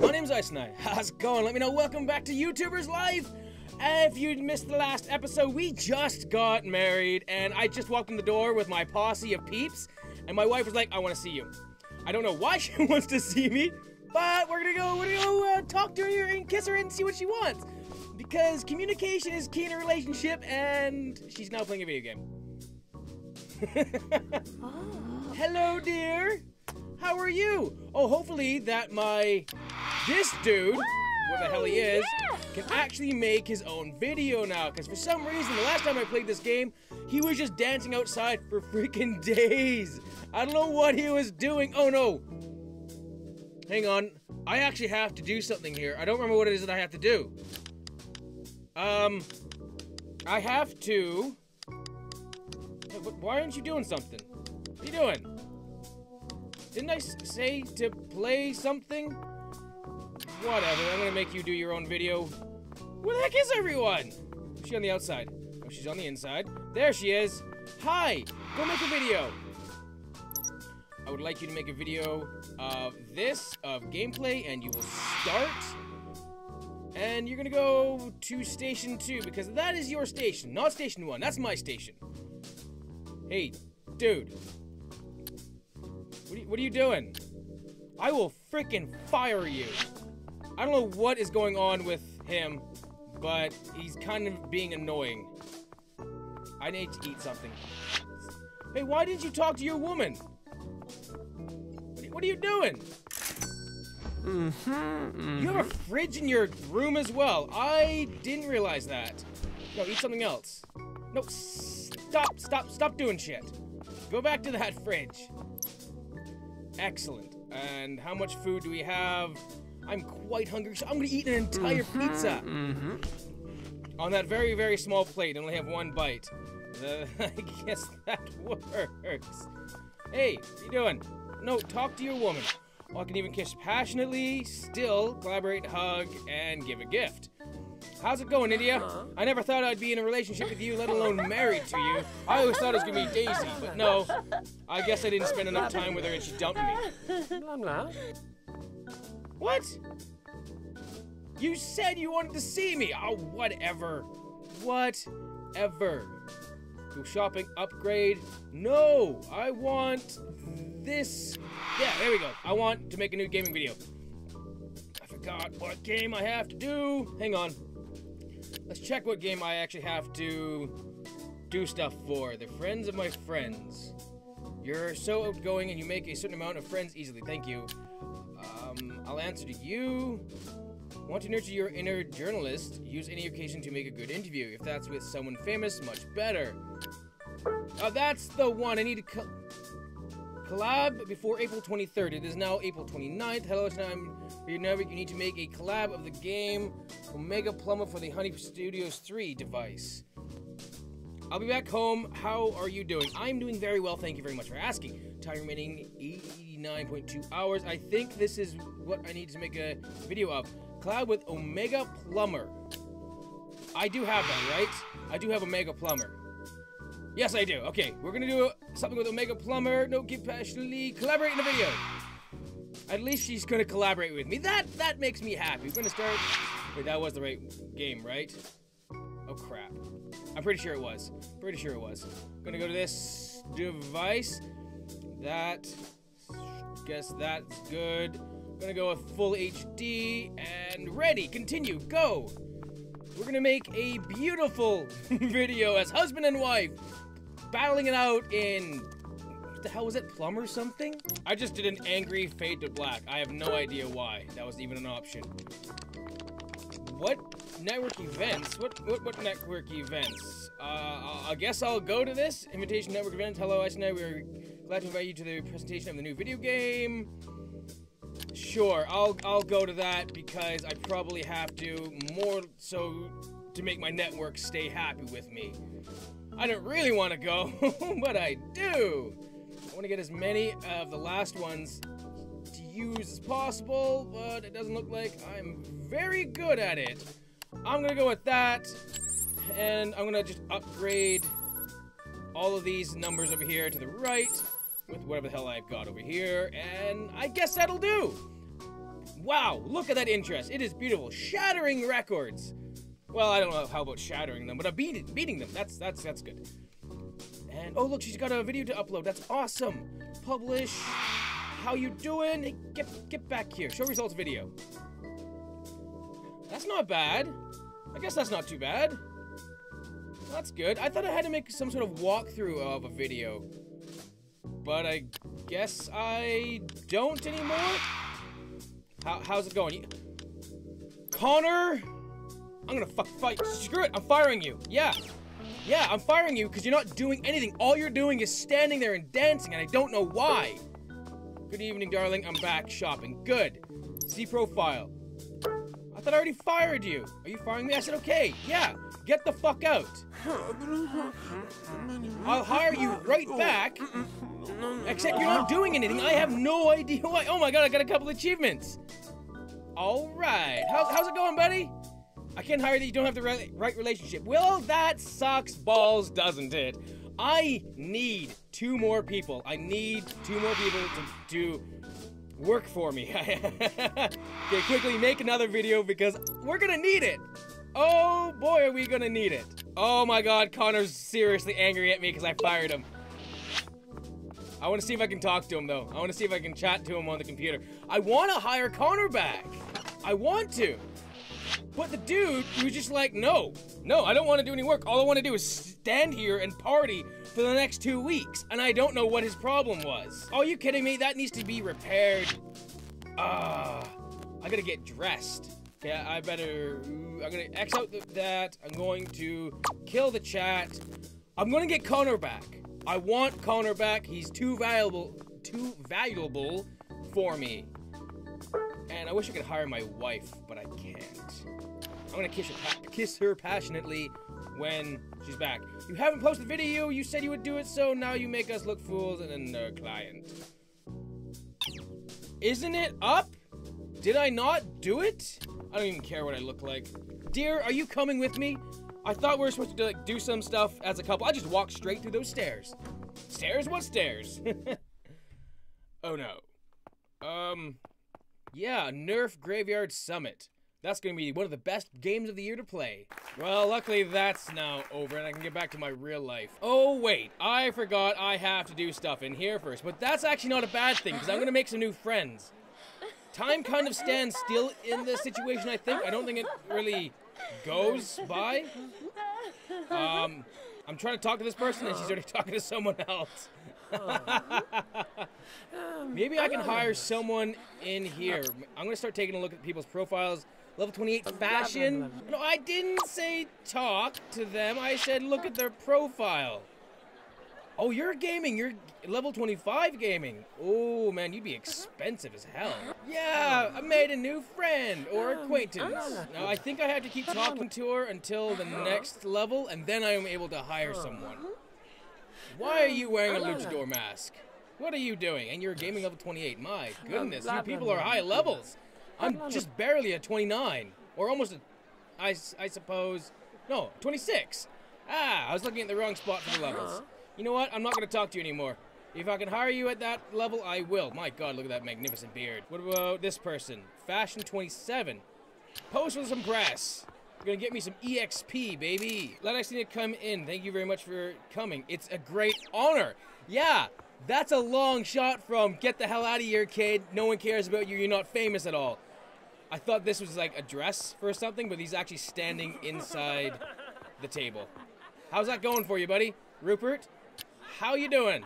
My name's Ice Knight. How's it going? Let me know. Welcome back to YouTubers Life. If you missed the last episode, we just got married, and I just walked in the door with my posse of peeps, and my wife was like, "I want to see you." I don't know why she wants to see me, but we're gonna go talk to her and kiss her and see what she wants, because communication is key in a relationship, and she's now playing a video game. Oh. Hello, dear. How are you? Oh, hopefully that this dude, whatever the hell he is, can actually make his own video now. Because for some reason, the last time I played this game, he was just dancing outside for freaking days. I don't know what he was doing. Oh, no. Hang on. I actually have to do something here. I don't remember what it is that I have to do. I have to... Why aren't you doing something? What are you doing? Didn't I say to play something? Whatever, I'm gonna make you do your own video. Where the heck is everyone? Is she on the outside? Oh, she's on the inside. There she is. Hi, go make a video. I would like you to make a video of this, of gameplay, and you will start. And you're gonna go to station 2, because that is your station, not station 1. That's my station. Hey, dude. What are you doing? I will freaking fire you. I don't know what is going on with him, but he's kind of being annoying. I need to eat something. Hey, why didn't you talk to your woman? What are you doing? You have a fridge in your room as well. I didn't realize that. No, eat something else. No, stop doing shit. Go back to that fridge. Excellent. And how much food do we have? I'm quite hungry, so I'm gonna eat an entire pizza. On that very, very small plate, I only have one bite. I guess that works. Hey, what are you doing? No, talk to your woman. Oh, I can even kiss passionately, still, collaborate, hug, and give a gift. How's it going, India? I never thought I'd be in a relationship with you, let alone married to you. I always thought it was gonna be Daisy, but no. I guess I didn't spend enough time with her and she dumped me. What? You said you wanted to see me. Oh, whatever. Whatever. Go shopping, upgrade. No, I want this. Yeah, there we go. I want to make a new gaming video. I forgot what game I have to do. Hang on. Let's check what game I actually have to do stuff for. The friends of my friends. You're so outgoing and you make a certain amount of friends easily. Thank you. I'll answer to you. Want to nurture your inner journalist? Use any occasion to make a good interview. If that's with someone famous, much better. Oh, that's the one. I need to collab before April 23rd. It is now April 29th. Hello, it's time. You need to make a collab of the game Omega Plumber for the Honey Studios 3 device. I'll be back home. How are you doing? I'm doing very well. Thank you very much for asking. Time remaining 89.2 hours. I think this is what I need to make a video of. Collab with Omega Plumber. I do have that, right? I do have Omega Plumber. Yes, I do. Okay, we're gonna do something with Omega Plumber. No, give passionately. Collaborate in a video. At least she's gonna collaborate with me. That makes me happy. We're gonna start. Wait, that was the right game, right? Oh crap. I'm pretty sure it was. Pretty sure it was. I'm gonna go to this device. That. Guess that's good. I'm gonna go with full HD and ready. Continue. Go. We're gonna make a beautiful video as husband and wife battling it out in what the hell was it? Plum or something? I just did an angry fade to black. I have no idea why that was even an option. What network events? What network events? I guess I'll go to this invitation network event. Hello, Ice Knight. We're glad to invite you to the presentation of the new video game. Sure, I'll go to that because I probably have to, more so to make my network stay happy with me. I don't really want to go, but I do. I want to get as many of the last ones to use as possible, but it doesn't look like I'm very good at it. I'm going to go with that, and I'm going to just upgrade all of these numbers over here to the right. With whatever the hell I've got over here, and I guess that'll do. Wow, look at that interest. It is beautiful. Shattering records. Well, I don't know how about shattering them, but beating them. That's good. And oh, look, she's got a video to upload. That's awesome. Publish. How you doing? Get back here. Show results video. That's not bad. I guess that's not too bad. That's good. I thought I had to make some sort of walkthrough of a video, but I guess I don't anymore. How's it going? Connor? I'm gonna fight. Screw it, I'm firing you. Yeah, I'm firing you because you're not doing anything. All you're doing is standing there and dancing, and I don't know why. Good evening, darling. I'm back shopping. Good. See profile. I thought I already fired you. Are you firing me? I said, okay, yeah. Get the fuck out. I'll hire you right back. Except you're not doing anything. I have no idea why. Oh my god, I got a couple achievements. Alright. How's it going, buddy? I can't hire you. You don't have the right relationship. Well, that sucks balls, doesn't it? I need two more people. I need two more people to do work for me. Okay, quickly make another video because we're gonna need it. Oh boy, are we gonna need it. Oh my god, Connor's seriously angry at me because I fired him. I want to see if I can talk to him though. I want to see if I can chat to him on the computer. I want to hire Connor back. I want to. But the dude was just like, no, I don't want to do any work. All I want to do is stand here and party for the next 2 weeks. And I don't know what his problem was. Are you kidding me? That needs to be repaired. I gotta get dressed. Yeah, I better, I'm gonna X out that. I'm going to kill the chat. I'm gonna get Connor back. I want Connor back. He's too valuable for me. And I wish I could hire my wife, but I can't. I'm gonna kiss her passionately when she's back. You haven't posted the video, you said you would do it, so now you make us look fools and a nerd client. Isn't it up? Did I not do it? I don't even care what I look like. Dear, are you coming with me? I thought we were supposed to like, do some stuff as a couple. I just walked straight through those stairs. Stairs? What stairs? Oh no. Yeah, Nerf Graveyard Summit. That's going to be one of the best games of the year to play. Well, luckily that's now over and I can get back to my real life. Oh wait, I forgot I have to do stuff in here first, but that's actually not a bad thing because I'm going to make some new friends. Time kind of stands still in this situation, I think. I don't think it really goes by. I'm trying to talk to this person and she's already talking to someone else. Maybe I can hire someone in here. I'm gonna start taking a look at people's profiles. Level 28 fashion. No, I didn't say talk to them. I said look at their profile. Oh, you're gaming. You're level 25 gaming. Oh, man, you'd be expensive as hell. Yeah, I made a new friend or acquaintance. Now, I think I have to keep talking to her until the next level, and then I am able to hire someone. Why are you wearing a luchador mask? What are you doing? And you're gaming level 28. My goodness, you people are high levels. I'm just barely at 29. Or almost, I suppose, no, 26. Ah, I was looking at the wrong spot for the levels. You know what? I'm not going to talk to you anymore. If I can hire you at that level, I will. My god, look at that magnificent beard. What about this person? Fashion 27. Post with some press. You're going to get me some EXP, baby. Glad I seen you come in. Thank you very much for coming. It's a great honor. Yeah, that's a long shot from get the hell out of here, kid. No one cares about you. You're not famous at all. I thought this was like a dress for something, but he's actually standing inside the table. How's that going for you, buddy? Rupert? How you doing?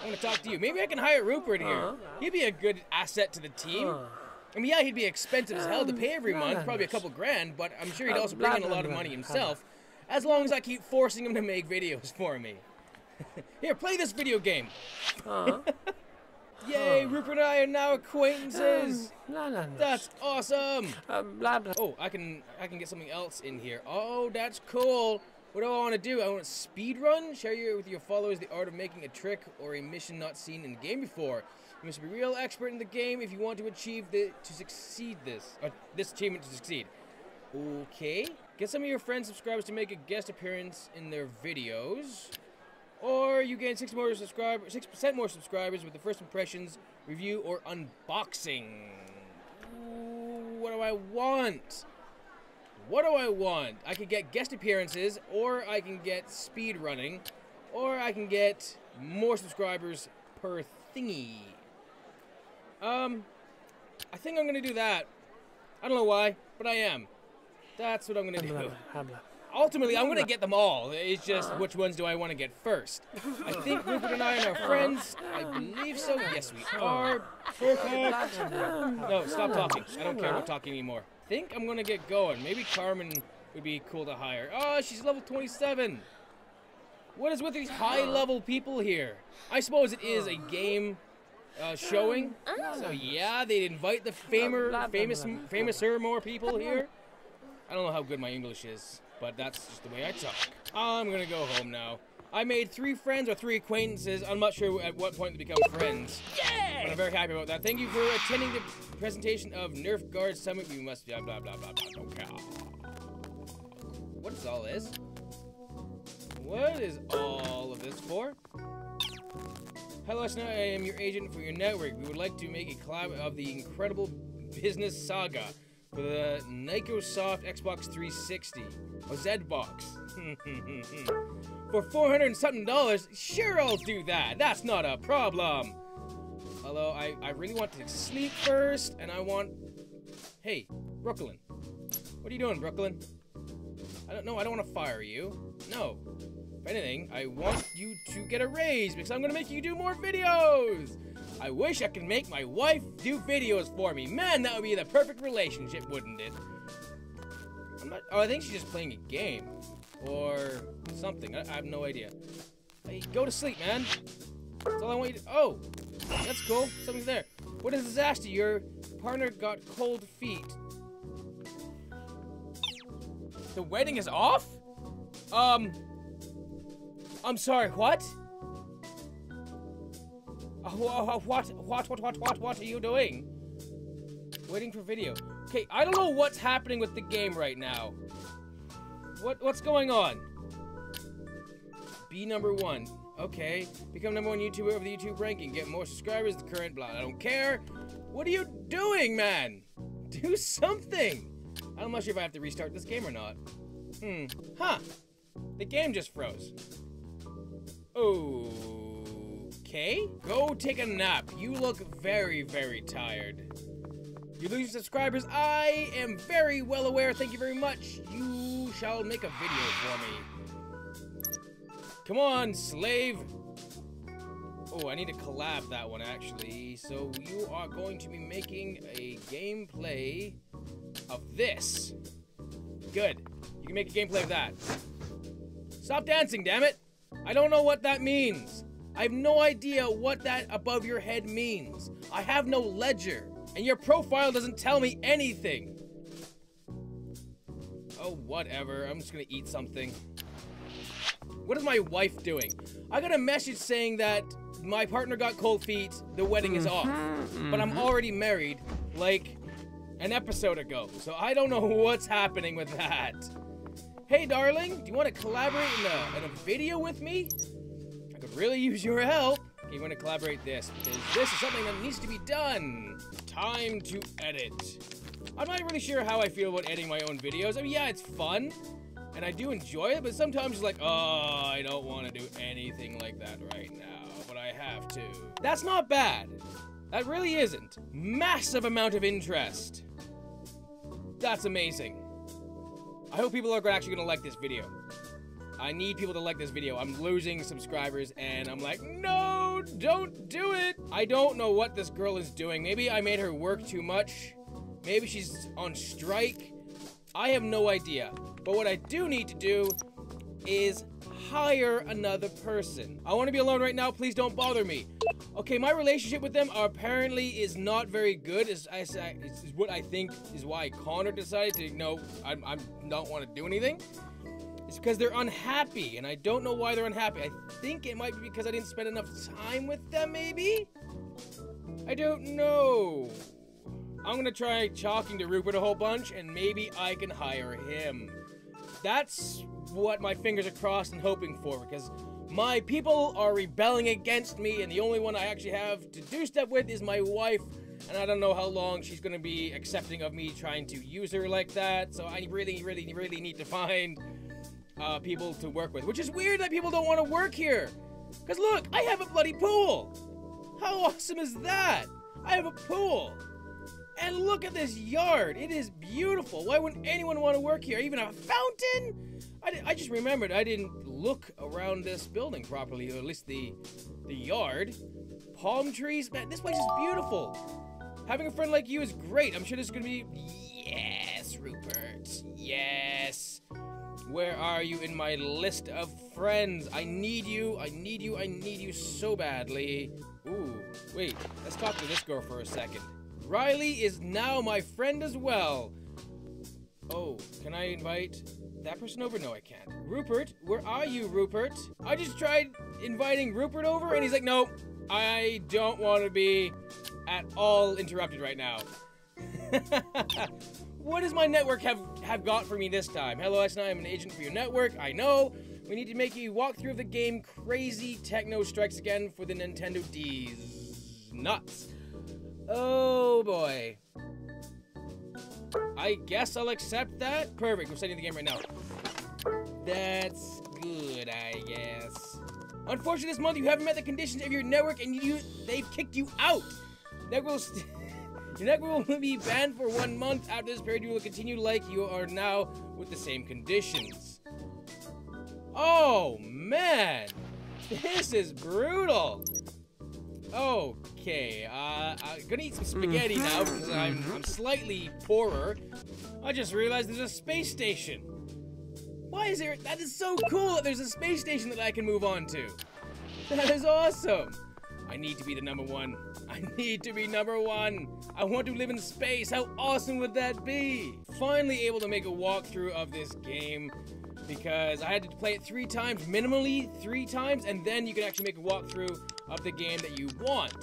I want to talk to you. Maybe I can hire Rupert here. He'd be a good asset to the team. I mean, yeah, he'd be expensive as hell to pay every month, probably a couple grand, but I'm sure he'd also bring in a lot of money himself, as long as I keep forcing him to make videos for me. Here, play this video game. Yay, Rupert and I are now acquaintances. That's awesome. Oh, I can get something else in here. Oh, that's cool. What do I want to do? I want to speedrun? Share with your followers the art of making a trick or a mission not seen in the game before. You must be a real expert in the game if you want to succeed this achievement. Okay. Get some of your friends' subscribers to make a guest appearance in their videos. Or you gain 6% more subscribers with the first impressions, review, or unboxing. I want? What do I want? I could get guest appearances, or I can get speed running, or I can get more subscribers per thingy. I think I'm going to do that. I don't know why, but I am. That's what I'm going to do. Ultimately, I'm going to get them all. It's just, which ones do I want to get first? I think Rupert and I are friends. I believe so. Yes, we are. No, stop talking. I don't care about talking anymore. I think I'm going to get going. Maybe Carmen would be cool to hire. Oh, she's level 27. What is with these high-level people here? I suppose it is a game showing. So, yeah, they'd invite the famouser more people here. I don't know how good my English is, but that's just the way I talk. I'm gonna go home now. I made 3 friends or 3 acquaintances. I'm not sure at what point they become friends, but I'm very happy about that. Thank you for attending the presentation of Nerf Guard Summit. We must blah blah blah blah blah. Okay. What is all this? What is all of this for? Hello, Ice Knight. I am your agent for your network. We would like to make a collab of the incredible business saga. For the Microsoft Xbox 360, or Z-Box. For $400 and something, sure I'll do that. That's not a problem. Although, I really want to sleep first, and I want... Hey, Brooklyn. What are you doing, Brooklyn? I don't want to fire you. No. If anything, I want you to get a raise, because I'm going to make you do more videos. I wish I could make my wife do videos for me. Man, that would be the perfect relationship, wouldn't it? I'm not... Oh, I think she's just playing a game. Or something. I have no idea. Hey, go to sleep, man. That's all I want you to... Oh, that's cool. Something's there. What a disaster. Your partner got cold feet. The wedding is off? I'm sorry, what? What are you doing? Waiting for video. Okay, I don't know what's happening with the game right now. What's going on? Be number one. Okay. Become #1 YouTuber of the YouTube ranking. Get more subscribers. The current blah. I don't care. What are you doing, man? Do something. I'm not sure if I have to restart this game or not. Huh. The game just froze. Oh. Okay, go take a nap. You look very, very tired. You're losing subscribers. I am very well aware. Thank you very much. You shall make a video for me. Come on, slave. Oh, I need to collab that one, actually. So you are going to be making a gameplay of this. Good. You can make a gameplay of that. Stop dancing, damn it. I don't know what that means. I have no idea what that above your head means. I have no ledger, and your profile doesn't tell me anything. Oh, whatever. I'm just gonna eat something. What is my wife doing? I got a message saying that my partner got cold feet, the wedding is off. But I'm already married, like, an episode ago. So I don't know what's happening with that. Hey, darling, do you want to collaborate in a video with me? Could really use your help. Okay, we're gonna collaborate this, because this is something that needs to be done. Time to edit. I'm not really sure how I feel about editing my own videos. I mean, yeah, it's fun, and I do enjoy it, but sometimes it's like, oh, I don't want to do anything like that right now, but I have to. That's not bad. That really isn't. Massive amount of interest. That's amazing. I hope people are actually gonna like this video. I need people to like this video. I'm losing subscribers, and I'm like, no, don't do it. I don't know what this girl is doing. Maybe I made her work too much. Maybe she's on strike. I have no idea. But what I do need to do is hire another person. I want to be alone right now. Please don't bother me. Okay, my relationship with them apparently is not very good. It's what I think is why Connor decided to, no, I don't want to do anything. It's because they're unhappy, and I don't know why they're unhappy. I think it might be because I didn't spend enough time with them, maybe? I don't know. I'm gonna try talking to Rupert a whole bunch, and maybe I can hire him. That's what my fingers are crossed and hoping for, because my people are rebelling against me, and the only one I actually have to do stuff with is my wife, and I don't know how long she's gonna be accepting of me trying to use her like that, so I really need to find people to work with, which is weird that people don't want to work here, because look, I have a bloody pool. How awesome is that? I have a pool. And look at this yard. It is beautiful. Why wouldn't anyone want to work here? Even a fountain? I just remembered I didn't look around this building properly, or at least the yard. Palm trees. Man, this place is beautiful. Having a friend like you is great. I'm sure this is going to be... Yes, Rupert. Yes. Where are you in my list of friends? I need you. I need you so badly. Ooh, wait. Let's talk to this girl for a second. Riley is now my friend as well. Oh, can I invite that person over? No, I can't. Rupert, where are you, Rupert? I just tried inviting Rupert over, and he's like, no, I don't want to be at all interrupted right now. What does my network have got for me this time? Hello, Ice Knight, I'm an agent for your network. I know. We need to make you walk through the game Crazy Techno Strikes Again for the Nintendo DS. Nuts. Oh boy. I guess I'll accept that. Perfect, I'm setting the game right now. That's good, I guess. Unfortunately, this month you haven't met the conditions of your network and they've kicked you out. Your network will be banned for 1 month. After this period, you will continue like you are now with the same conditions. Oh, man. This is brutal. Okay, I'm gonna eat some spaghetti now because I'm slightly poorer. I just realized there's a space station. Why is there? That is so cool that there's a space station that I can move on to. That is awesome. I need to be the number one. I need to be number one. I want to live in space. How awesome would that be? Finally able to make a walkthrough of this game. Because I had to play it 3 times, minimally 3 times, and then you can actually make a walkthrough of the game that you want.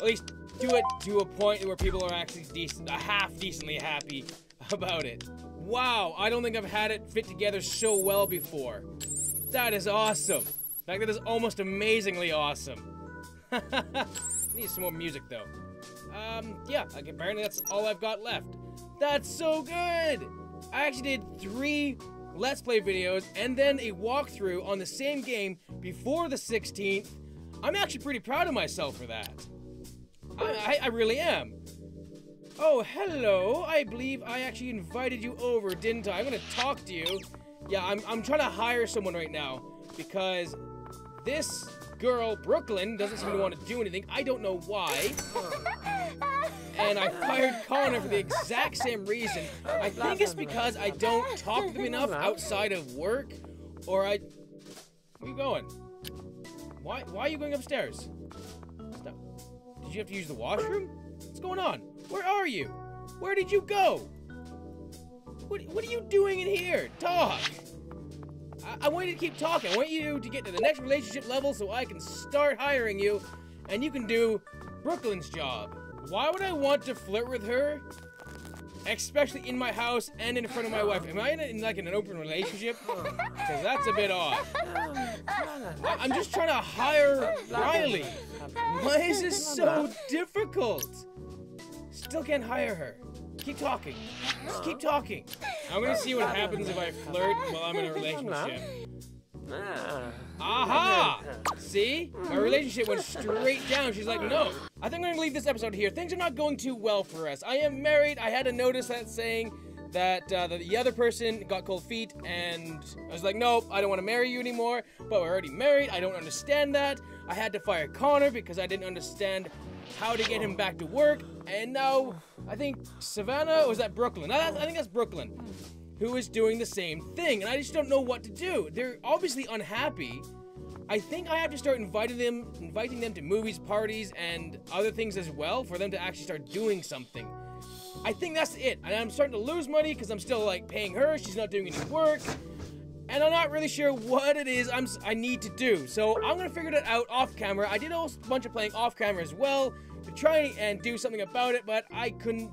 At least do it to a point where people are actually half decently happy about it. Wow, I don't think I've had it fit together so well before. That is awesome. In fact, that is almost amazingly awesome. I need some more music though. Yeah, apparently that's all I've got left. That's so good. I actually did 3 Let's Play videos, and then a walkthrough on the same game before the 16th. I'm actually pretty proud of myself for that. I really am. Oh, hello. I believe I actually invited you over, didn't I? I'm gonna talk to you. Yeah, I'm trying to hire someone right now because this girl, Brooklyn, doesn't seem to want to do anything. I don't know why. And I fired Connor for the exact same reason. I think it's because I don't talk to them enough outside of work, or I... Where are you going? Why are you going upstairs? Stop. Did you have to use the washroom? What's going on? Where are you? Where did you go? What are you doing in here? Talk! I want you to keep talking. I want you to get to the next relationship level so I can start hiring you, and you can do Brooklyn's job. Why would I want to flirt with her? Especially in my house and in front of my wife. Am I in an open relationship? Because that's a bit odd. I'm just trying to hire Riley. Why is this so difficult? Still can't hire her. Keep talking. Just keep talking. I'm going to see what happens if I flirt while I'm in a relationship. Aha! See? My relationship went straight down. She's like, no. I think I'm going to leave this episode here. Things are not going too well for us. I am married. I had to notice that saying that the other person got cold feet, and I was like, nope, I don't want to marry you anymore. But we're already married. I don't understand that. I had to fire Connor because I didn't understand how to get him back to work. And now I think Savannah, or was that Brooklyn? I think that's Brooklyn. Who is doing the same thing, and I just don't know what to do. They're obviously unhappy. I think I have to start inviting them to movies, parties, and other things as well for them to actually start doing something. I think that's it, and I'm starting to lose money because I'm still, like, paying her. She's not doing any work, and I'm not really sure what it is I need to do, so I'm going to figure that out off camera. I did a whole bunch of playing off camera as well to try and do something about it, but I couldn't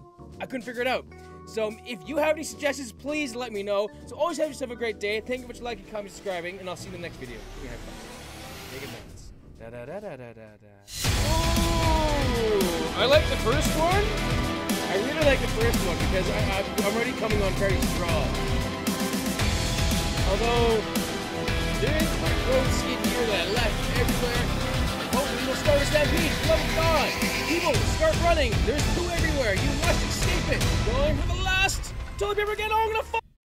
figure it out. So if you have any suggestions, please let me know. So always have yourself a great day. Thank you for liking, commenting, subscribing, and I'll see you in the next video. Take a minute. Da da da da da da. I like the first one. I really like the first one because I'm already coming on very strong. Although, there is my road skid here that I left everywhere. Oh, we will start a stampede. Level 5. People, start running. There's poo everywhere. You must escape it. Going for the last toilet paper again. Oh, I'm going to fall.